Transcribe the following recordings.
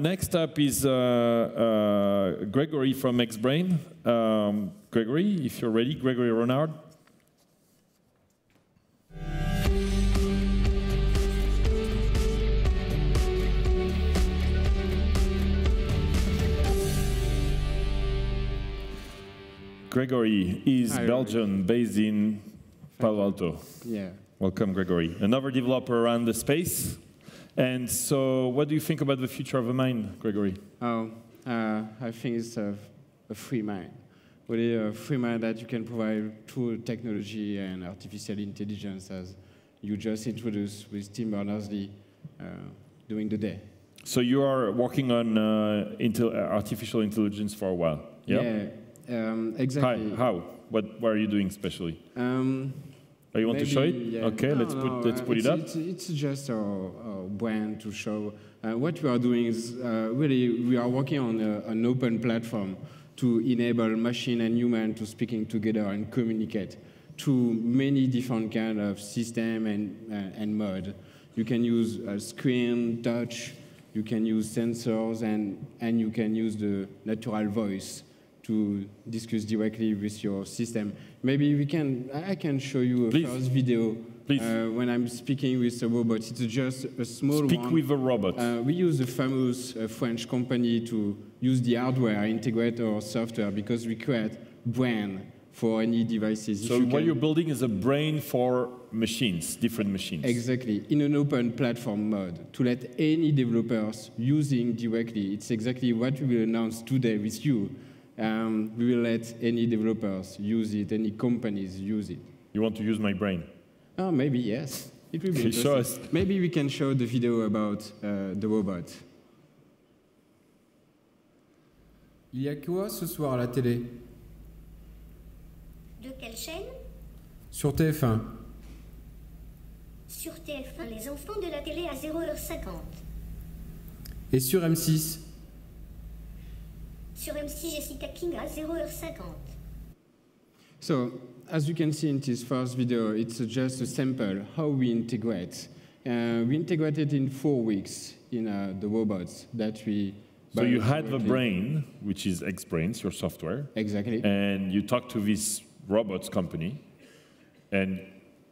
Next up is Gregory from XBrain. Gregory, if you're ready, Gregory Renard. Gregory is Belgian, based in Palo Alto. Yeah. Welcome, Gregory. Another developer around the space. And so what do you think about the future of a mind, Gregory? Oh, I think it's a free mind. Really a free mind that you can provide through technology and artificial intelligence, as you just introduced with Tim Berners-Lee during the day. So you are working on artificial intelligence for a while? Yep. Yeah, exactly. How? What are you doing specially? Oh, you want to show it? Yeah. Okay, let's put it up. It's just our brand to show. What we are doing is really we are working on an open platform to enable machine and human to speaking together and communicate through many different kind of system and mode. You can use a screen, touch. You can use sensors, and you can use the natural voice to discuss directly with your system. Maybe I can show you a first video. Please. When I'm speaking with a robot, it's just a small one. Speak with a robot. We use a famous French company to use the hardware, integrate our software, because we create brain for any devices. So what you're building is a brain for machines, different machines. Exactly, in an open platform mode, to let any developers using directly. It's exactly what we will announce today with you. We will let any developers use it, any companies use it. You want to use my brain? Oh, maybe, yes. It will be interesting. Show us. Maybe we can show the video about the robot. Il y a quoi ce soir à la télé? De quelle chaîne? Sur TF1. Sur TF1, les enfants de la télé à 0h50. Et sur M6? Sur MC, Jessica King at 0h50. So, as you can see in this first video, it's just a sample how we integrate. We integrated in 4 weeks in the robots that we... So you had the brain, which is XBrain, your software. Exactly. And you talked to this robots company, and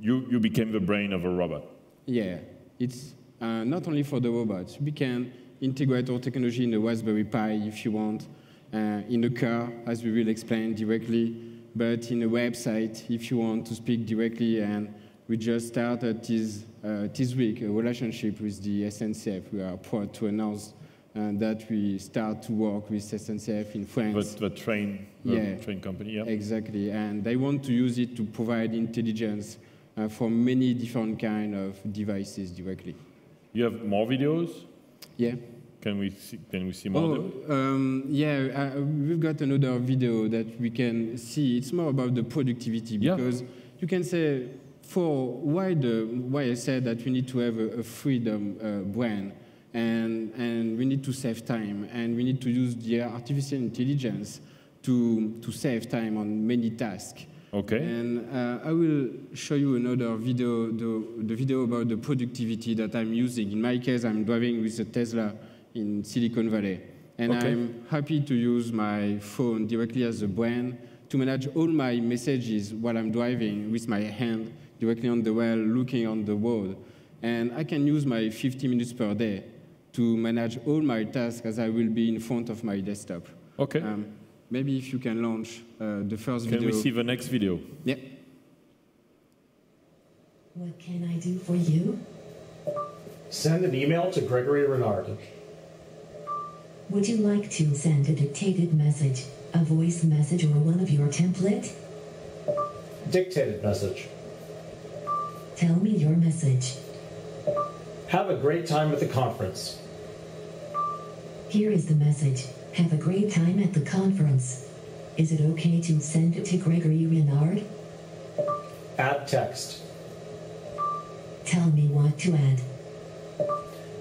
you became the brain of a robot. Yeah. It's not only for the robots. We can integrate our technology in the Raspberry Pi, if you want. In the car, as we will explain directly, but in a website, if you want to speak directly. And we just started this week a relationship with the SNCF. We are proud to announce that we start to work with SNCF in France. But the train, train company, yeah. Exactly, and they want to use it to provide intelligence for many different kind of devices directly. You have more videos? Yeah. Can we see more? Oh, yeah, we've got another video that we can see. It's more about the productivity, because you can say for why I said that we need to have a freedom brain, and we need to save time, and we need to use the artificial intelligence to save time on many tasks. Okay. And I will show you another video, the video about the productivity that I'm using. In my case, I'm driving with a Tesla in Silicon Valley. And okay. I'm happy to use my phone directly as a brain to manage all my messages while I'm driving with my hand directly on the wheel, looking on the road. And I can use my 50 minutes per day to manage all my tasks as I will be in front of my desktop. Okay. Maybe if you can launch the first video. Can we see the next video? Yeah. What can I do for you? Send an email to Gregory Renard. Would you like to send a dictated message, a voice message, or one of your template? Dictated message. Tell me your message. Have a great time at the conference. Here is the message. Have a great time at the conference. Is it okay to send it to Gregory Renard? Add text. Tell me what to add.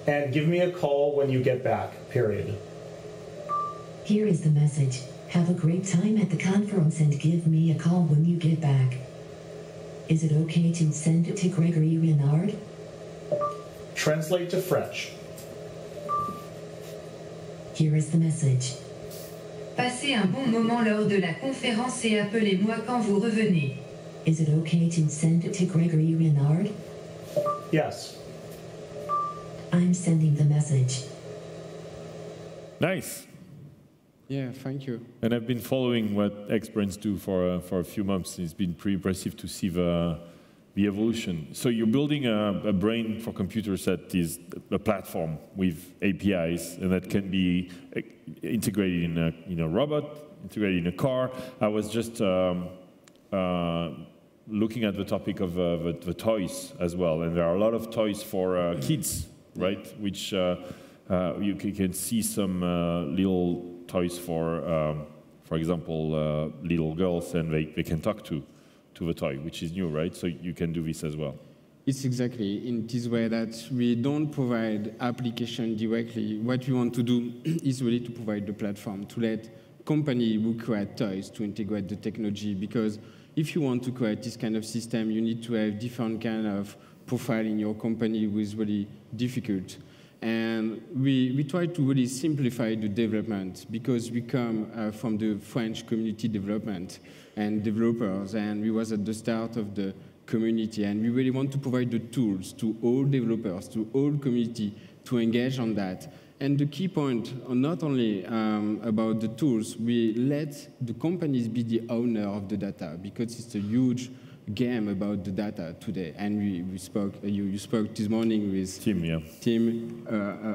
And give me a call when you get back, period. Here is the message. Have a great time at the conference and give me a call when you get back. Is it okay to send it to Gregory Renard? Translate to French. Here is the message. Passez un bon moment lors de la conférence et appelez-moi quand vous revenez. Is it okay to send it to Gregory Renard? Yes. I'm sending the message. Nice. Yeah, thank you. And I've been following what XBrains do for a few months. It's been pretty impressive to see the evolution. So you're building a brain for computers that is a platform with APIs, and that can be integrated in a robot, integrated in a car. I was just looking at the topic of the toys as well, and there are a lot of toys for kids, right? Which you can see some little toys for example, little girls, and they can talk to the toy, which is new, right? So you can do this as well. It's exactly in this way that we don't provide application directly. What we want to do is really to provide the platform, to let companies who create toys to integrate the technology, because if you want to create this kind of system, you need to have different kind of profile in your company, which is really difficult. And we try to really simplify the development, because we come from the French community development and developers, and we was at the start of the community, and we really want to provide the tools to all developers, to all community, to engage on that. And the key point, not only about the tools, we let the companies be the owner of the data, because it's a huge game about the data today, and we spoke. You spoke this morning with Tim, yeah. Tim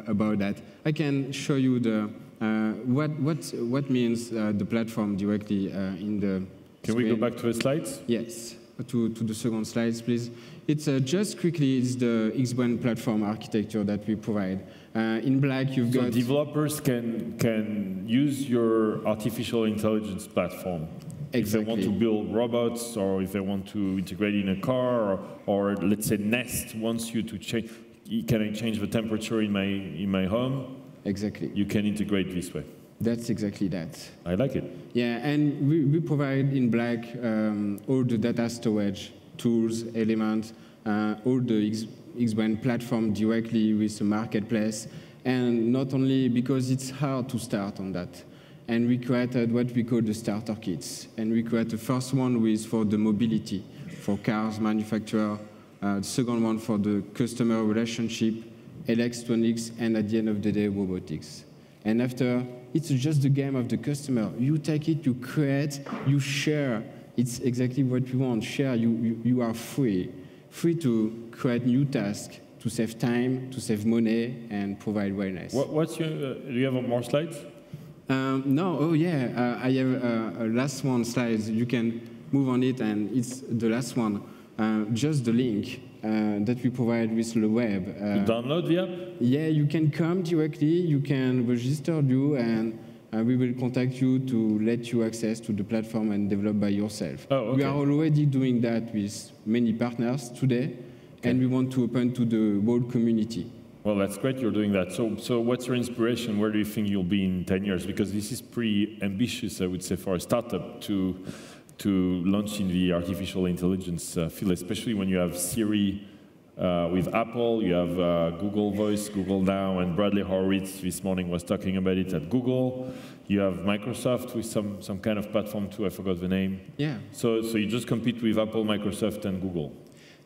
about that. I can show you the what means the platform directly in the. Can we go back to the slides? Yes, to the second slides, please. It's just quickly. It's the XBrain platform architecture that we provide. In black, you've got. So developers can use your artificial intelligence platform. Exactly. If they want to build robots, or if they want to integrate in a car, or let's say Nest wants you to change, can I change the temperature in my home? Exactly. You can integrate this way. That's exactly that. I like it. Yeah, and we provide in black all the data storage tools, elements, all the XBrain platform directly with the marketplace, and not only because it's hard to start on that. And we created what we call the starter kits. And we created the first one with for the mobility, for cars, manufacturer, the second one for the customer relationship, electronics, and at the end of the day, robotics. And after, it's just the game of the customer. You take it, you create, you share. It's exactly what we want, share. You are free, free to create new tasks, to save time, to save money, and provide wellness. What's your, do you have more slides? No, oh yeah, I have a last one slide. You can move on it, and it's the last one. Just the link that we provide with the web. You download the app? Yeah, you can come directly, you can register you, and we will contact you to let you access to the platform and develop by yourself. Oh, okay. We are already doing that with many partners today, okay. And we want to open to the world community. Well, that's great you're doing that. So what's your inspiration? Where do you think you'll be in 10 years? Because this is pretty ambitious, I would say, for a startup to launch in the artificial intelligence field, especially when you have Siri with Apple, you have Google Voice, Google Now, and Bradley Horowitz this morning was talking about it at Google. You have Microsoft with some kind of platform too, I forgot the name. Yeah. So you just compete with Apple, Microsoft, and Google.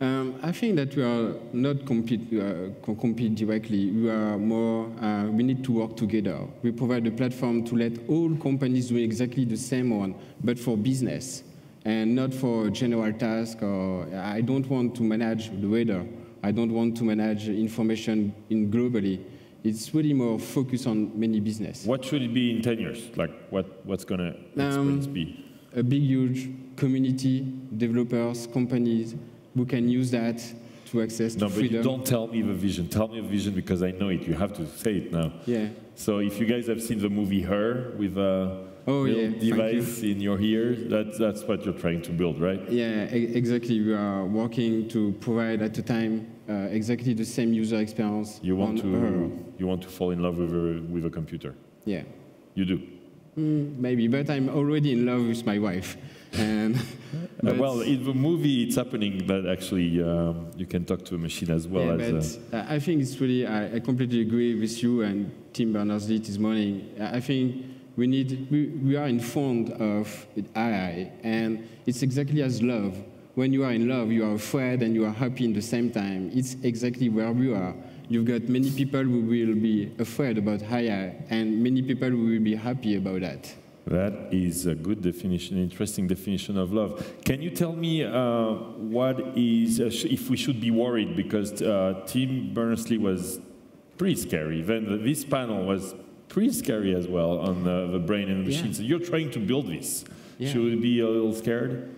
I think that we are not compete directly. We are more. We need to work together. We provide a platform to let all companies do exactly the same one, but for business and not for general task. Or I don't want to manage the weather. I don't want to manage information in globally. It's really more focused on many business. What should it be in 10 years? Like what's gonna experience be? A big, huge community, developers, companies. We can use that to access to freedom. No, but don't tell me the vision. Tell me the vision, because I know it. You have to say it now. Yeah. So if you guys have seen the movie Her with a device in your ear, that's what you're trying to build, right? Yeah, exactly. We are working to provide at the time exactly the same user experience. You want to fall in love with a computer. Yeah. You do. Maybe, but I'm already in love with my wife. And well, in the movie, it's happening, but actually, you can talk to a machine as well. Yeah, as but I think it's really, I completely agree with you and Tim Berners-Lee this morning. I think we need, we are informed of AI, and it's exactly as love. When you are in love, you are afraid and you are happy at the same time. It's exactly where you are. You've got many people who will be afraid about AI, and many people who will be happy about that. That is a good definition, interesting definition of love. Can you tell me what is, if we should be worried? Because Tim Berners-Lee was pretty scary. Then this panel was pretty scary as well on the brain and the machine. So you're trying to build this. Yeah. Should we be a little scared?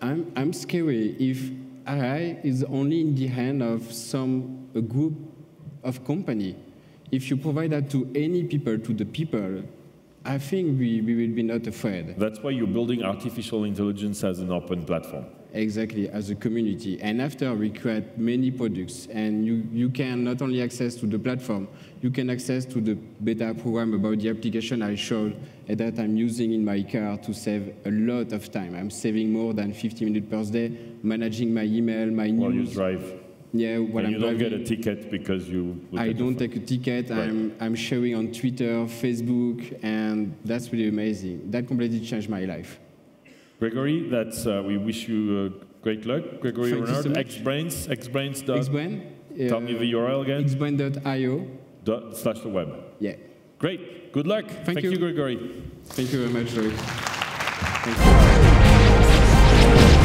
I'm scary if AI is only in the hand of a group of company. If you provide that to any people, to the people, I think we will be not afraid. That's why you're building artificial intelligence as an open platform. Exactly, as a community. And after, we create many products. And you can not only access to the platform, you can access to the beta program about the application I showed that I'm using in my car to save a lot of time. I'm saving more than 50 minutes per day, managing my email, my news. While you drive. Yeah, what I'm driving. You don't get a ticket because you... I don't take a ticket. Right. I'm sharing on Twitter, Facebook, and that's really amazing. That completely changed my life. Gregory, that's, we wish you great luck. Gregory Renard, so XBrains. XBrain. Tell me the URL again. xbrain.io/the web. Yeah. Great. Good luck. Thank you, Gregory. Thank you very much, Rick. Thank you.